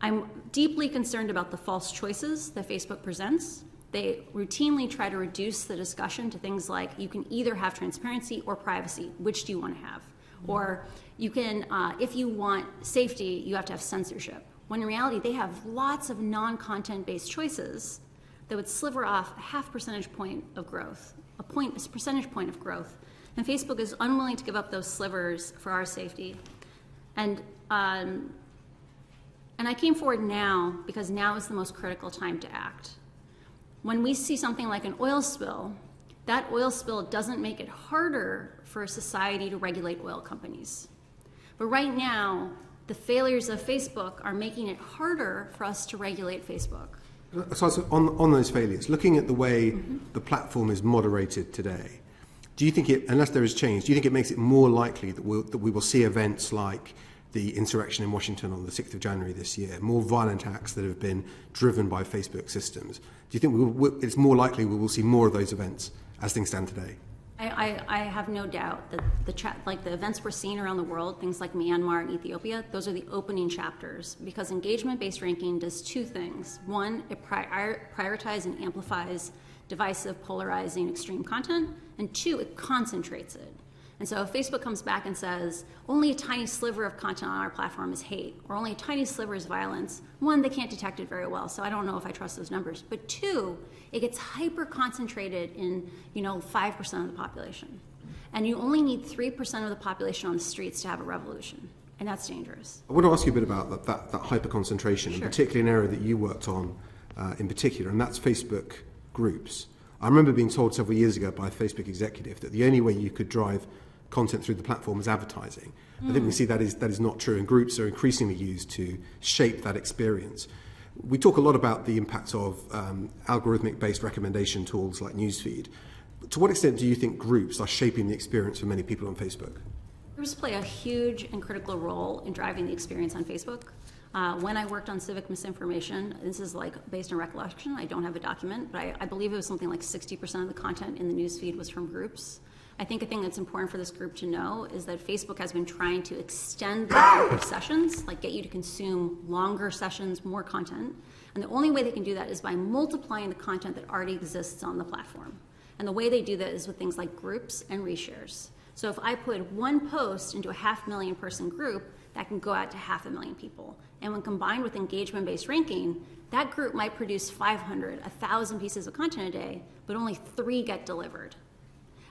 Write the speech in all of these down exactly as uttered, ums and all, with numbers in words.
I'm deeply concerned about the false choices that Facebook presents. They routinely try to reduce the discussion to things like, you can either have transparency or privacy, which do you want to have? Mm-hmm. Or you can, uh, if you want safety, you have to have censorship. When in reality, they have lots of non-content based choices that would sliver off a half percentage point of growth, a point, a percentage point of growth. And Facebook is unwilling to give up those slivers for our safety. And, um, and I came forward now because now is the most critical time to act. When we see something like an oil spill, that oil spill doesn't make it harder for a society to regulate oil companies. But right now, the failures of Facebook are making it harder for us to regulate Facebook. So, so on, on those failures, looking at the way mm-hmm. the platform is moderated today, do you think it, unless there is change, do you think it makes it more likely that, we'll, that we will see events like the insurrection in Washington on the sixth of January this year, more violent acts that have been driven by Facebook systems? Do you think we will, it's more likely we will see more of those events as things stand today? I, I, I have no doubt that the, tra like the events we're seeing around the world, things like Myanmar and Ethiopia, those are the opening chapters, because engagement-based ranking does two things. One, it prior prioritizes and amplifies divisive, polarizing, extreme content, and two, it concentrates it. And so if Facebook comes back and says, only a tiny sliver of content on our platform is hate, or only a tiny sliver is violence, one, they can't detect it very well, so I don't know if I trust those numbers. But two, it gets hyper-concentrated in, you know, five percent of the population. And you only need three percent of the population on the streets to have a revolution, and that's dangerous. I want to ask you a bit about that, that, that hyper-concentration, sure. particularly an area that you worked on uh, in particular, and that's Facebook groups. I remember being told several years ago by a Facebook executive that the only way you could drive content through the platform is advertising. Mm. I think we see that is, that is not true, and groups are increasingly used to shape that experience. We talk a lot about the impact of um, algorithmic-based recommendation tools like Newsfeed. To what extent do you think groups are shaping the experience for many people on Facebook? Groups play a huge and critical role in driving the experience on Facebook. Uh, when I worked on civic misinformation, this is like based on recollection, I don't have a document, but I, I believe it was something like sixty percent of the content in the newsfeed was from groups. I think a thing that's important for this group to know is that Facebook has been trying to extend the number of sessions, like get you to consume longer sessions, more content. And the only way they can do that is by multiplying the content that already exists on the platform. And the way they do that is with things like groups and reshares. So if I put one post into a half million person group, that can go out to half a million people. And when combined with engagement-based ranking, that group might produce five hundred, one thousand pieces of content a day, but only three get delivered.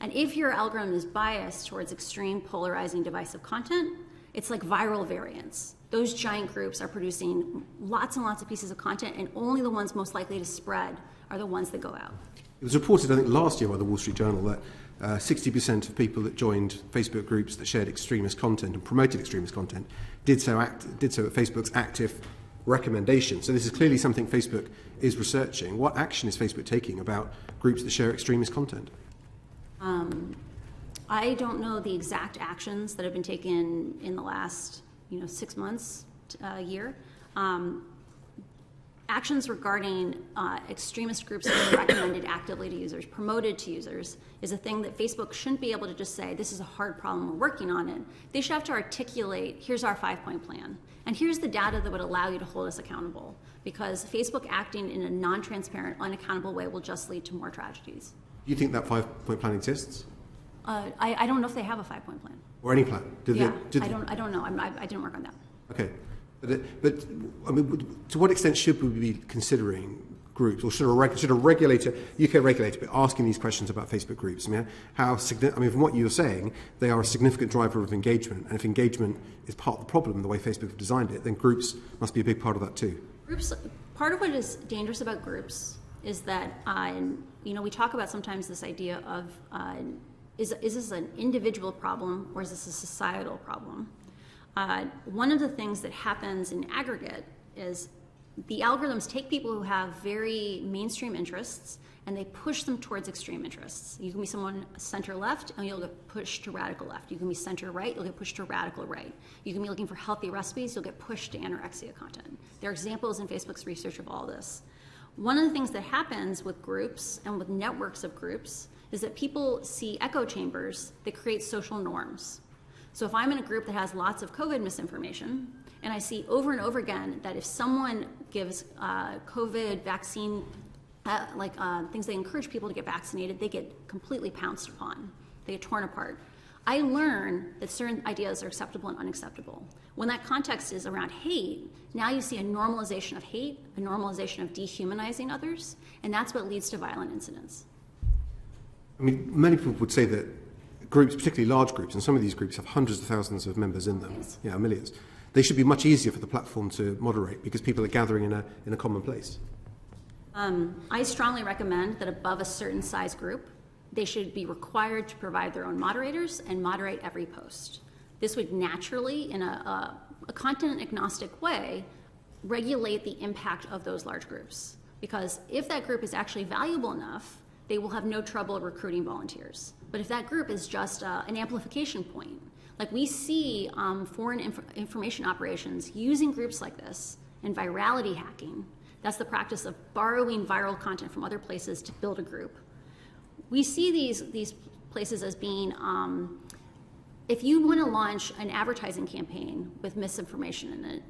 And if your algorithm is biased towards extreme, polarizing, divisive content, it's like viral variants. Those giant groups are producing lots and lots of pieces of content, and only the ones most likely to spread are the ones that go out. It was reported, I think, last year by the Wall Street Journal that sixty percent uh, of people that joined Facebook groups that shared extremist content and promoted extremist content did so, act, did so at Facebook's active recommendation. So this is clearly something Facebook is researching. What action is Facebook taking about groups that share extremist content? Um, I don't know the exact actions that have been taken in the last, you know, six months, uh, year. Um, Actions regarding uh, extremist groups being recommended actively to users, promoted to users, is a thing that Facebook shouldn't be able to just say, this is a hard problem, we're working on it. They should have to articulate, here's our five-point plan, and here's the data that would allow you to hold us accountable, because Facebook acting in a non-transparent, unaccountable way will just lead to more tragedies. Do you think that five-point plan exists? Uh, I, I don't know if they have a five-point plan. Or any plan? Did yeah, they, did I, don't, I don't know. I'm, I, I didn't work on that. Okay. But, but I mean, to what extent should we be considering groups, or should a, should a regulator, U K regulator, be asking these questions about Facebook groups? I mean, how I mean, from what you're saying, they are a significant driver of engagement, and if engagement is part of the problem, the way Facebook have designed it, then groups must be a big part of that too. Groups, part of what is dangerous about groups is that, uh, you know, we talk about sometimes this idea of, uh, is, is this an individual problem, or is this a societal problem? Uh, one of the things that happens in aggregate is the algorithms take people who have very mainstream interests and they push them towards extreme interests. You can be someone center-left and you'll get pushed to radical left. You can be center-right, you'll get pushed to radical right. You can be looking for healthy recipes, you'll get pushed to anorexia content. There are examples in Facebook's research of all this. One of the things that happens with groups and with networks of groups is that people see echo chambers that create social norms. So if I'm in a group that has lots of COVID misinformation, And I see over and over again that if someone gives uh, COVID vaccine, uh, like uh, things that encourage people to get vaccinated, they get completely pounced upon. They get torn apart. I learn that certain ideas are acceptable and unacceptable. When that context is around hate, now you see a normalization of hate, a normalization of dehumanizing others, and that's what leads to violent incidents. I mean, many people would say that groups, particularly large groups, and some of these groups have hundreds of thousands of members in them, yes. yeah, millions, they should be much easier for the platform to moderate because people are gathering in a, in a common place. Um, I strongly recommend that above a certain size group, they should be required to provide their own moderators and moderate every post. This would naturally, in a, a, a content agnostic way, regulate the impact of those large groups. Because if that group is actually valuable enough, they will have no trouble recruiting volunteers. But if that group is just uh, an amplification point, like we see um, foreign inf information operations using groups like this and virality hacking, that's the practice of borrowing viral content from other places to build a group. We see these, these places as being, um, if you want to launch an advertising campaign with misinformation in it,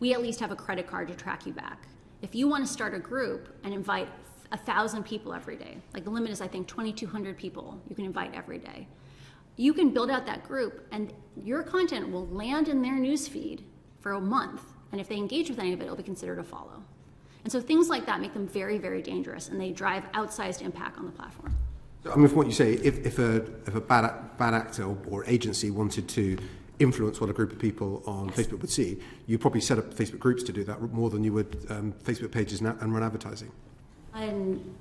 we at least have a credit card to track you back. If you want to start a group and invite a thousand people every day, like the limit is I think twenty-two hundred people you can invite every day, you can build out that group and your content will land in their newsfeed for a month, and if they engage with any of it, it'll be considered a follow. And so things like that make them very, very dangerous, and they drive outsized impact on the platform. I mean, from what you say, if, if a, if a bad, bad actor or, or agency wanted to influence what a group of people on yes. Facebook would see, you'd probably set up Facebook groups to do that more than you would um, Facebook pages and, and run advertising. And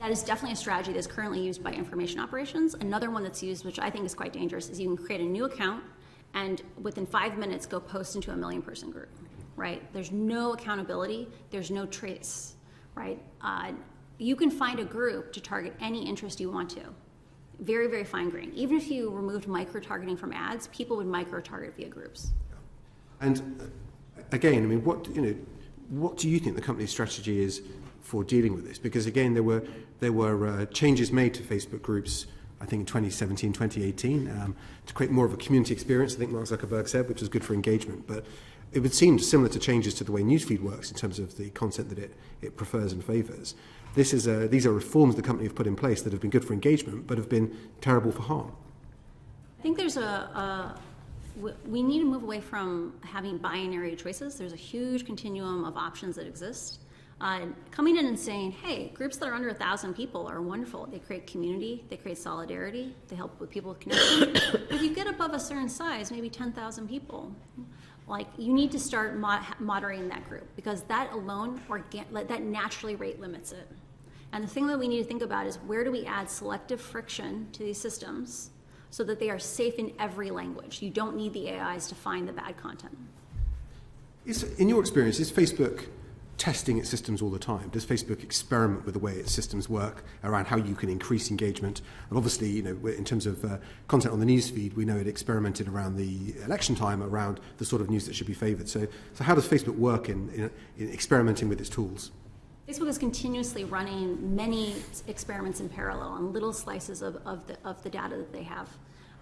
that is definitely a strategy that's currently used by information operations. Another one that's used, which I think is quite dangerous, is you can create a new account and within five minutes go post into a million person group, right? There's no accountability, there's no trace, right? Uh, You can find a group to target any interest you want to. Very, very fine-grained. Even if you removed micro-targeting from ads, people would micro-target via groups. And again, I mean, what you know, what do you think the company's strategy is for dealing with this? Because again, there were there were uh, changes made to Facebook groups, I think in twenty seventeen, twenty eighteen, um, to create more of a community experience. I think Mark Zuckerberg said, which was good for engagement, but it would seem similar to changes to the way Newsfeed works in terms of the content that it, it prefers and favours. This is a, these are reforms the company have put in place that have been good for engagement but have been terrible for harm. I think there's a, a we need to move away from having binary choices. There's a huge continuum of options that exist. Uh, coming in and saying, hey, groups that are under a thousand people are wonderful. They create community, they create solidarity, they help with people with connection. But if you get above a certain size, maybe ten thousand people, like you need to start mod moderating that group because that alone, that naturally rate limits it. And the thing that we need to think about is where do we add selective friction to these systems so that they are safe in every language. You don't need the A Is to find the bad content. Is, in your experience, is Facebook testing its systems all the time? Does Facebook experiment with the way its systems work around how you can increase engagement? And obviously, you know, in terms of uh, content on the newsfeed, we know it experimented around the election time, around the sort of news that should be favoured. So, so how does Facebook work in, in, in experimenting with its tools? Facebook is continuously running many experiments in parallel on little slices of, of, the, of the data that they have.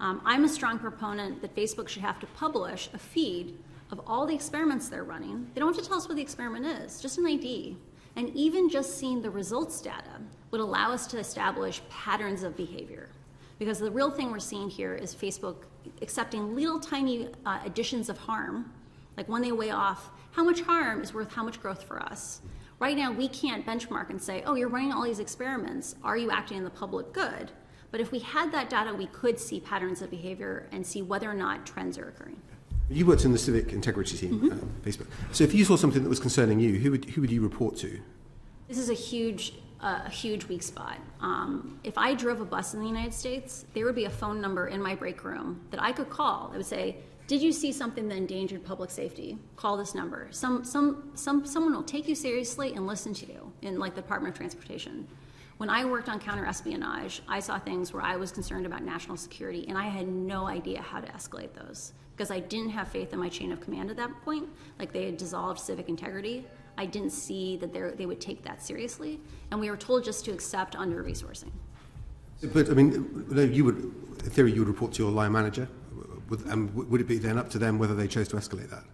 Um, I'm a strong proponent that Facebook should have to publish a feed of all the experiments they're running. They don't have to tell us what the experiment is, just an I D. And even just seeing the results data would allow us to establish patterns of behavior. Because the real thing we're seeing here is Facebook accepting little tiny uh, additions of harm, like when they weigh off how much harm is worth how much growth for us. Right now we can't benchmark and say, oh, you're running all these experiments, are you acting in the public good? But if we had that data, we could see patterns of behavior and see whether or not trends are occurring. You worked in the civic integrity team mm-hmm. at Facebook. So if you saw something that was concerning you, who would, who would you report to? This is a huge, uh, a huge weak spot. Um, if I drove a bus in the United States, there would be a phone number in my break room that I could call. I would say, did you see something that endangered public safety? Call this number. Some, some, some, someone will take you seriously and listen to you in like the Department of Transportation. When I worked on counter-espionage, I saw things where I was concerned about national security, and I had no idea how to escalate those because I didn't have faith in my chain of command at that point. Like they had dissolved civic integrity. I didn't see that they would take that seriously, and we were told just to accept under-resourcing. But I mean, you would, in theory, you would report to your line manager. and would it be then up to them whether they chose to escalate that?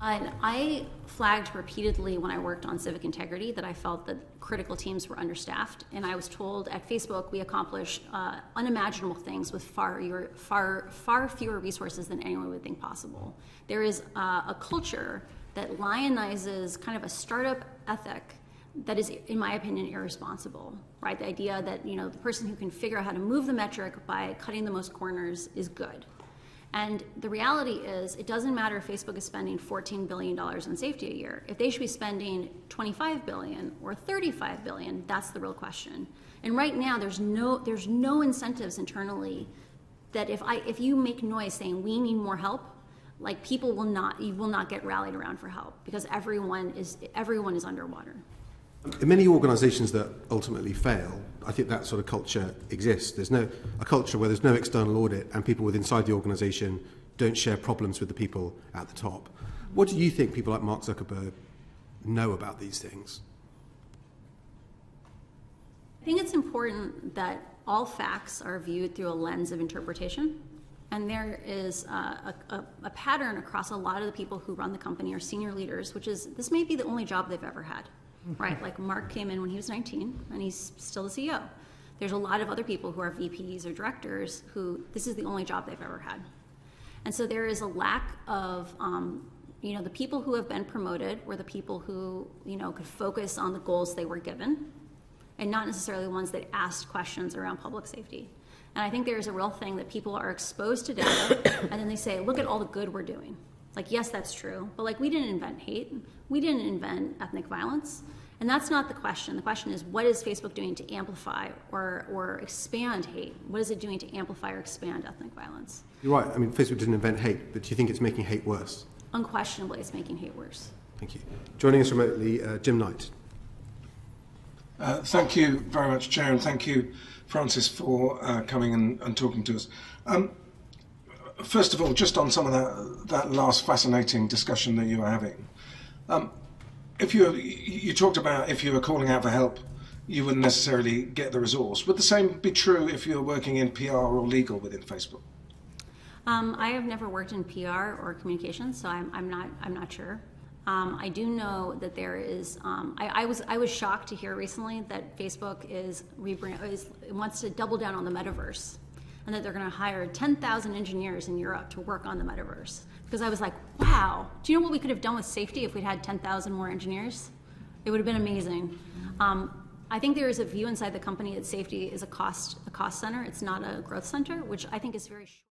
And I flagged repeatedly when I worked on civic integrity that I felt that critical teams were understaffed, and I was told at Facebook we accomplish uh, unimaginable things with far, far, far fewer resources than anyone would think possible. There is uh, a culture that lionizes kind of a startup ethic that is, in my opinion, irresponsible, right? The idea that, you know, the person who can figure out how to move the metric by cutting the most corners is good. And the reality is, it doesn't matter if Facebook is spending fourteen billion dollars on safety a year. If they should be spending twenty-five billion dollars or thirty-five billion dollars, that's the real question. And right now, there's no, there's no incentives internally that if, I, if you make noise saying, we need more help, like people will not, you will not get rallied around for help because everyone is, everyone is underwater. In many organisations that ultimately fail, I think that sort of culture exists. There's no a culture where there's no external audit and people within inside the organisation don't share problems with the people at the top. What do you think people like Mark Zuckerberg know about these things? I think it's important that all facts are viewed through a lens of interpretation. And there is uh, a, a, a pattern across a lot of the people who run the company or senior leaders, which is this may be the only job they've ever had. Right, like Mark came in when he was nineteen, and he's still the C E O. There's a lot of other people who are V Ps or directors who this is the only job they've ever had. And so there is a lack of, um, you know, the people who have been promoted were the people who, you know, could focus on the goals they were given, and not necessarily ones that asked questions around public safety. And I think there is a real thing that people are exposed to data, and then they say, look at all the good we're doing. Like, yes, that's true, but like we didn't invent hate, we didn't invent ethnic violence, and that's not the question. The question is, what is Facebook doing to amplify or, or expand hate? What is it doing to amplify or expand ethnic violence? You're right, I mean, Facebook didn't invent hate, but do you think it's making hate worse? Unquestionably, it's making hate worse. Thank you. Joining us remotely, uh, Jim Knight. Uh, thank you very much, Chair, and thank you, Francis, for uh, coming and, and talking to us. Um, First of all, just on some of that, that last fascinating discussion that you were having, um, if you, you talked about if you were calling out for help, you wouldn't necessarily get the resource. Would the same be true if you were working in P R or legal within Facebook? Um, I have never worked in P R or communications, so I'm, I'm not I'm not sure. Um, I do know that there is. Um, I, I was I was shocked to hear recently that Facebook is, is wants to double down on the metaverse, and that they're going to hire ten thousand engineers in Europe to work on the metaverse. Because I was like, wow, do you know what we could have done with safety if we'd had ten thousand more engineers? It would have been amazing. Um, I think there is a view inside the company that safety is a cost, a cost center. It's not a growth center, which I think is very short.